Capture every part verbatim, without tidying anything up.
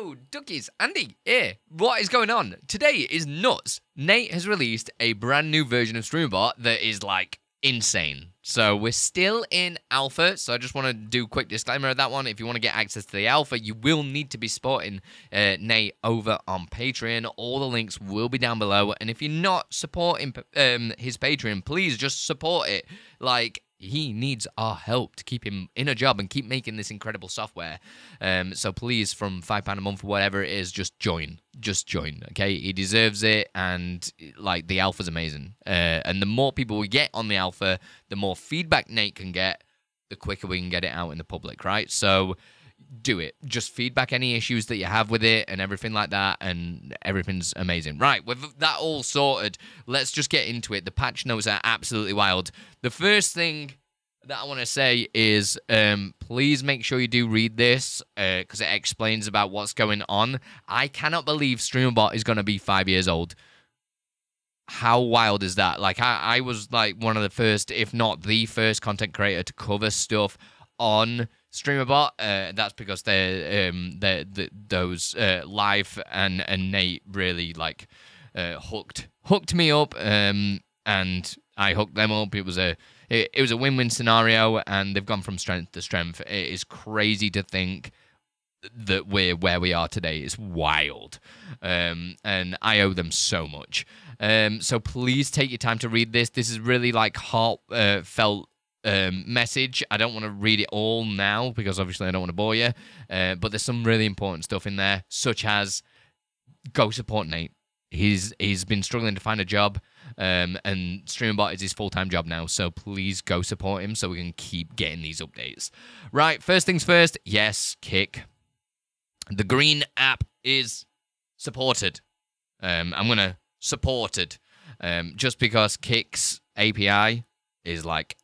Hello, duckies. Andy here. What is going on? Today is nuts. Nate has released a brand new version of Streamer Bot that is, like, insane. So we're still in alpha, so I just want to do a quick disclaimer of that one. If you want to get access to the alpha, you will need to be supporting uh, Nate over on Patreon. All the links will be down below. And if you're not supporting um, his Patreon, please just support it. Like, he needs our help to keep him in a job and keep making this incredible software. Um, so please, from five pounds a month or whatever it is, just join. Just join, okay? He deserves it, and, like, the alpha's amazing. Uh, and the more people we get on the alpha, the more feedback Nate can get, the quicker we can get it out in the public, right? So do it. Just feedback any issues that you have with it and everything like that, and everything's amazing. Right, with that all sorted, let's just get into it. The patch notes are absolutely wild. The first thing that I want to say is um, please make sure you do read this because uh, it explains about what's going on. I cannot believe Streamer Bot is going to be five years old. How wild is that? Like, I, I was, like, one of the first, if not the first content creator to cover stuff on Streamer Bot. Uh, that's because they're, um, they're, they're, those uh, live and, and Nate really, like, uh, hooked hooked me up, um, and I hooked them up. It was a it, it was a win-win scenario, and they've gone from strength to strength. It is crazy to think that we're where we are today. It's wild, um, and I owe them so much. Um, so please take your time to read this. This is really, like, heartfelt. Uh, Um, message. I don't want to read it all now because obviously I don't want to bore you, uh, but there's some really important stuff in there, such as go support Nate. He's he's been struggling to find a job, um, and Streamer Bot is his full-time job now, so please go support him so we can keep getting these updates. Right, first things first, yes, Kick. The green app is supported. Um, I'm going to support it um, just because Kick's A P I is, like,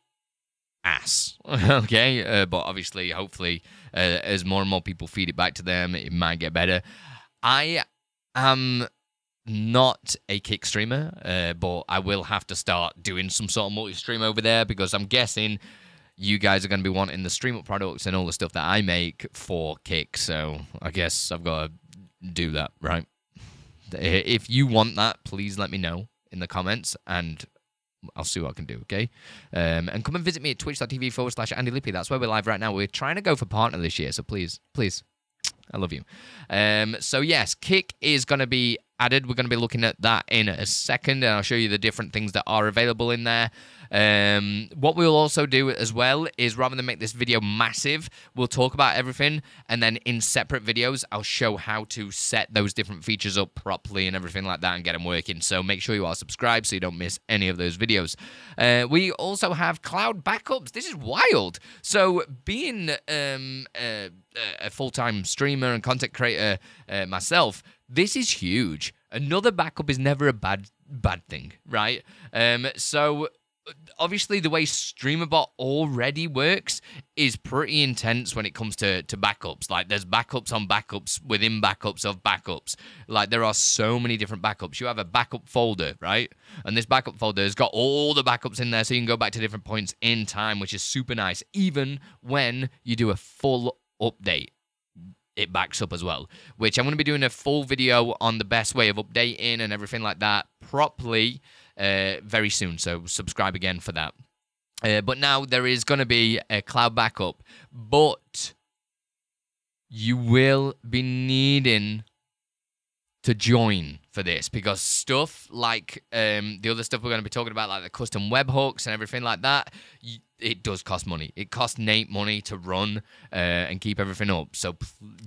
ass. Okay, uh, but obviously, hopefully, uh, as more and more people feed it back to them, it might get better. I am not a Kick streamer, uh, but I will have to start doing some sort of multi-stream over there because I'm guessing you guys are going to be wanting the StreamUp products and all the stuff that I make for Kick, so I guess I've got to do that, right? If you want that, please let me know in the comments, and I'll see what I can do, okay? Um, and come and visit me at twitch.tv forward slash Andilippi. That's where we're live right now. We're trying to go for partner this year, so please, please, I love you. Um, so, yes, Kick is going to be added. We're going to be looking at that in a second, and I'll show you the different things that are available in there. Um, what we'll also do as well is, rather than make this video massive, we'll talk about everything, and then in separate videos, I'll show how to set those different features up properly and everything like that and get them working. So make sure you are subscribed so you don't miss any of those videos. Uh, we also have cloud backups. This is wild. So being um, a, a full-time streamer and content creator uh, myself, this is huge. Another backup is never a bad bad thing, right? Um, so obviously the way Streamer Bot already works is pretty intense when it comes to, to backups. Like, there's backups on backups within backups of backups. Like, there are so many different backups. You have a backup folder, right? And this backup folder has got all the backups in there, so you can go back to different points in time, which is super nice. Even when you do a full update, it backs up as well, which I'm going to be doing a full video on the best way of updating and everything like that properly uh, very soon. So subscribe again for that. Uh, but now there is going to be a cloud backup, but you will be needing to join for this because stuff like um, the other stuff we're going to be talking about, like the custom webhooks and everything like that, you, it does cost money. It costs Nate money to run uh, and keep everything up. So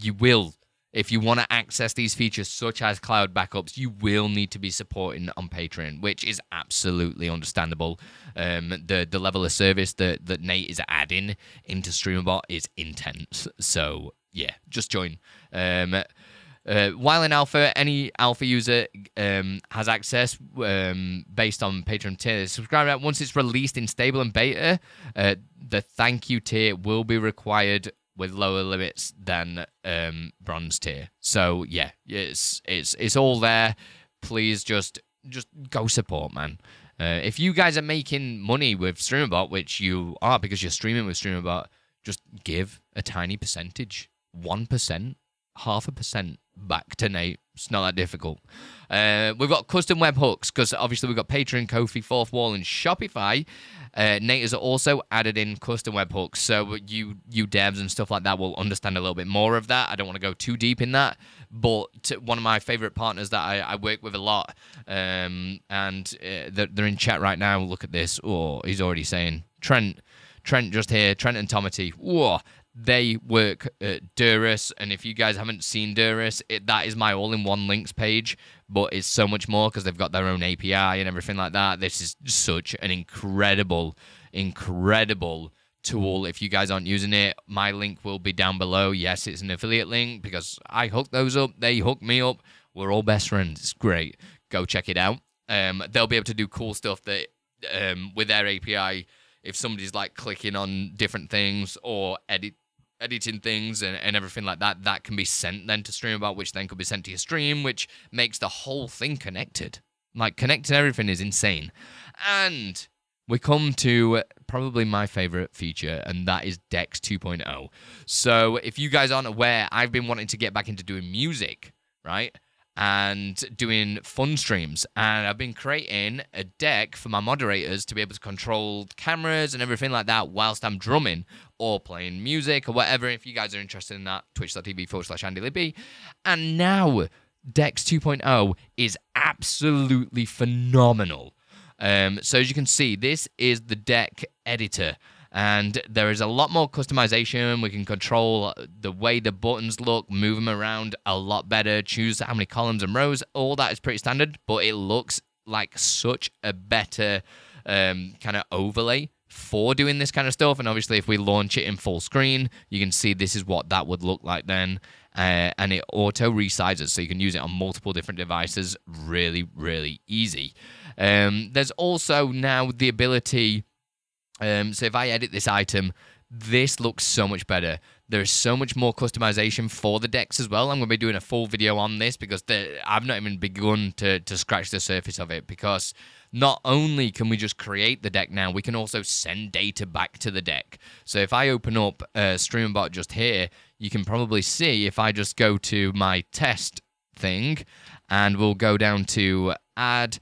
you will, if you want to access these features such as cloud backups, you will need to be supporting on Patreon, which is absolutely understandable. Um, the the level of service that, that Nate is adding into Streamer Bot is intense. So yeah, just join. Um, Uh, while in alpha, any alpha user um, has access um, based on Patreon tier. Subscribe. Once it's released in stable and beta, uh, the thank you tier will be required with lower limits than um, bronze tier. So yeah, it's it's it's all there. Please just just go support, man. Uh, if you guys are making money with Streamer Bot, which you are because you're streaming with Streamer Bot, just give a tiny percentage, one percent. half a percent back to Nate. It's not that difficult. Uh, we've got custom webhooks because obviously we've got Patreon, Kofi, Fourth Wall, and Shopify. Uh, Nate has also added in custom webhooks, so you you devs and stuff like that will understand a little bit more of that. I don't want to go too deep in that, but one of my favorite partners that I, I work with a lot, um, and uh, they're, they're in chat right now. Look at this. Oh, he's already saying Trent, Trent just here. Trent and Tomity. Whoa. They work at Doras, and if you guys haven't seen Doras, it, that is my all-in-one links page, but it's so much more because they've got their own A P I and everything like that. This is such an incredible, incredible tool. If you guys aren't using it, my link will be down below. Yes, it's an affiliate link because I hooked those up. They hooked me up. We're all best friends. It's great. Go check it out. Um, they'll be able to do cool stuff that um, with their A P I, if somebody's like clicking on different things or edit. editing things and, and everything like that, that can be sent then to Streamer Bot, which then could be sent to your stream, which makes the whole thing connected. Like, connecting everything is insane. And we come to probably my favorite feature, and that is Decks two point oh. So if you guys aren't aware, I've been wanting to get back into doing music, right? And doing fun streams. And I've been creating a deck for my moderators to be able to control cameras and everything like that whilst I'm drumming or playing music or whatever. If you guys are interested in that, twitch dot t v forward slash Andilippi. And now Decks two point oh is absolutely phenomenal. Um, so as you can see, this is the deck editor. And there is a lot more customization. We can control the way the buttons look, move them around a lot better, choose how many columns and rows. All that is pretty standard, but it looks like such a better um, kind of overlay for doing this kind of stuff. And obviously, if we launch it in full screen, you can see this is what that would look like then. Uh, and it auto resizes, so you can use it on multiple different devices. Really, really easy. Um, there's also now the ability... Um, so if I edit this item, this looks so much better. There is so much more customization for the decks as well. I'm going to be doing a full video on this because the, I've not even begun to, to scratch the surface of it, because not only can we just create the deck now, we can also send data back to the deck. So if I open up uh, Streamer Bot just here, you can probably see if I just go to my test thing and we'll go down to add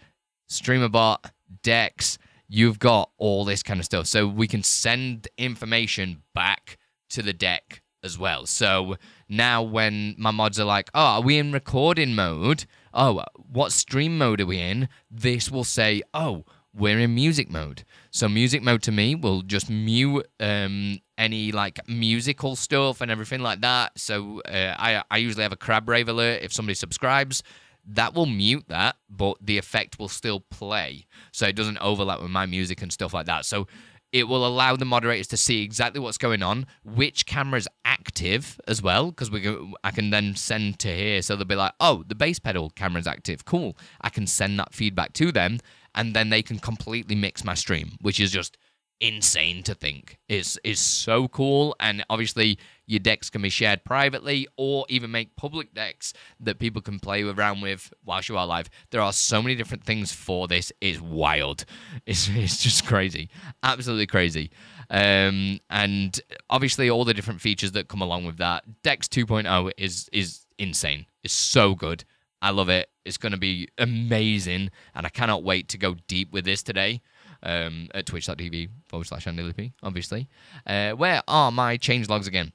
Streamer Bot decks. You've got all this kind of stuff. So we can send information back to the deck as well. So now when my mods are like, oh, are we in recording mode? Oh, what stream mode are we in? This will say, oh, we're in music mode. So music mode to me will just mute um, any like musical stuff and everything like that. So uh, I, I usually have a crab rave alert if somebody subscribes. That will mute that, but the effect will still play. So it doesn't overlap with my music and stuff like that. So it will allow the moderators to see exactly what's going on, which camera's active as well, because we can, I can then send to here. So they'll be like, oh, the bass pedal camera's active. Cool. I can send that feedback to them, and then they can completely mix my stream, which is just insane to think. It's, it's so cool, and obviously... Your decks can be shared privately or even make public decks that people can play around with whilst you are live. There are so many different things for this. It's wild. It's, it's just crazy. Absolutely crazy. Um, and obviously all the different features that come along with that. Decks two point oh is, is insane. It's so good. I love it. It's going to be amazing. And I cannot wait to go deep with this today. Um, at twitch dot t v forward slash Andilippi, obviously. Uh, where are my changelogs again?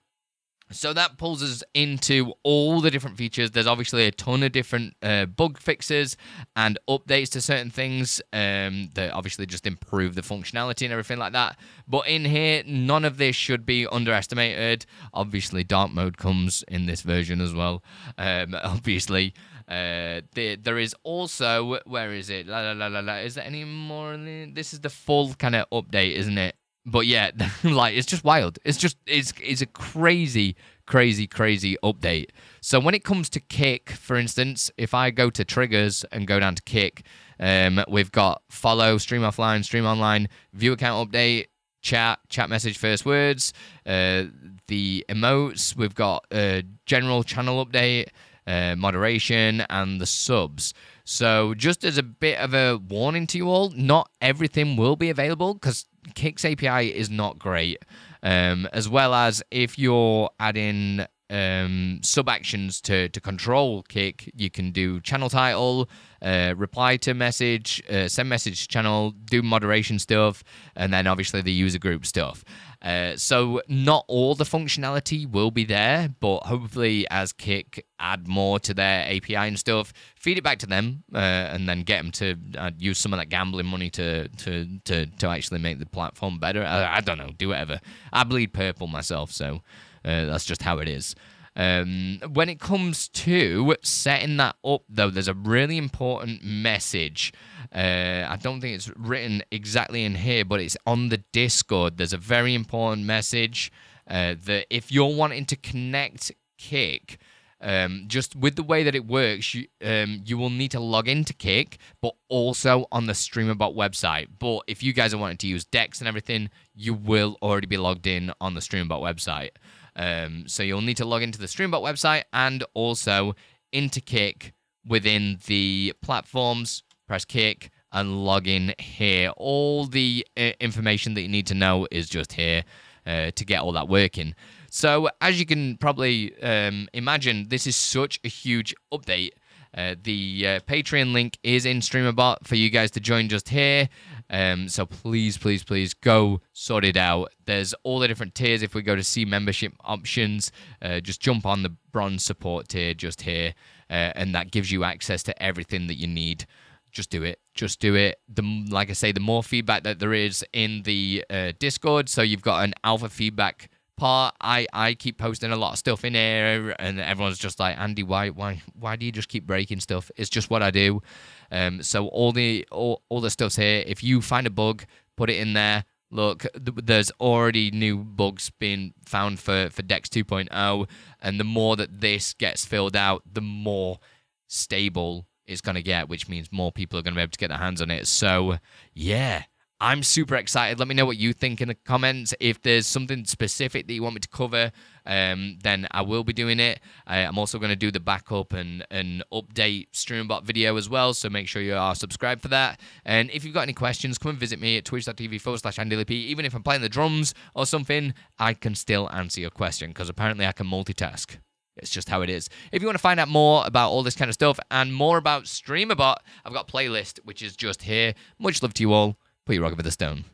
So that pulls us into all the different features. There's obviously a ton of different uh, bug fixes and updates to certain things um, that obviously just improve the functionality and everything like that. But in here, none of this should be underestimated. Obviously, dark mode comes in this version as well, um, obviously. Uh, there, there is also, where is it? La, la, la, la, la. Is there any more? This is the full kind of update, isn't it? But yeah, like, it's just wild. It's just, it's, it's a crazy, crazy, crazy update. So when it comes to Kick, for instance, if I go to triggers and go down to Kick, um, we've got follow, stream offline, stream online, view account update, chat, chat message, first words, uh, the emotes. We've got uh, general channel update, uh, moderation, and the subs. So just as a bit of a warning to you all, not everything will be available because Kick's A P I is not great, um, as well as if you're adding um, sub actions to, to control Kick. You can do channel title, uh, reply to message, uh, send message to channel, do moderation stuff, and then obviously the user group stuff. Uh, so not all the functionality will be there, but hopefully as Kick add more to their A P I and stuff, feed it back to them, uh, and then get them to uh, use some of that gambling money to to to to actually make the platform better. I, I don't know, do whatever. I bleed purple myself, so uh, that's just how it is. Um, when it comes to setting that up, though, there's a really important message. Uh, I don't think it's written exactly in here, but it's on the Discord. There's a very important message uh, that if you're wanting to connect Kick, um, just with the way that it works, you, um, you will need to log into Kick, but also on the Streamer Bot website. But if you guys are wanting to use Dex and everything, you will already be logged in on the Streamer Bot website. Um, so you'll need to log into the StreamBot website and also into Kick within the platforms. Press Kick and log in here. All the uh, information that you need to know is just here uh, to get all that working. So as you can probably um, imagine, this is such a huge update. Uh, the uh, Patreon link is in StreamerBot for you guys to join just here. Um, so please, please, please go sort it out. There's all the different tiers. If we go to see membership options, uh, just jump on the bronze support tier just here. Uh, and that gives you access to everything that you need. Just do it. Just do it. The, like I say, the more feedback that there is in the uh, Discord. So you've got an alpha feedback part. I, I keep posting a lot of stuff in here, and everyone's just like, Andy, why why why do you just keep breaking stuff? It's just what I do. Um, so all the all, all the stuff's here. If you find a bug, put it in there. Look, th there's already new bugs being found for for Dex two point oh, and the more that this gets filled out, the more stable it's gonna get, which means more people are gonna be able to get their hands on it. So yeah. I'm super excited. Let me know what you think in the comments. If there's something specific that you want me to cover, um, then I will be doing it. Uh, I'm also going to do the backup and, and update StreamBot video as well, so make sure you are subscribed for that. And if you've got any questions, come and visit me at twitch dot t v forward slash Andilippi. Even if I'm playing the drums or something, I can still answer your question, because apparently I can multitask. It's just how it is. If you want to find out more about all this kind of stuff and more about StreamerBot, I've got a playlist, which is just here. Much love to you all. Put your rock over the stone.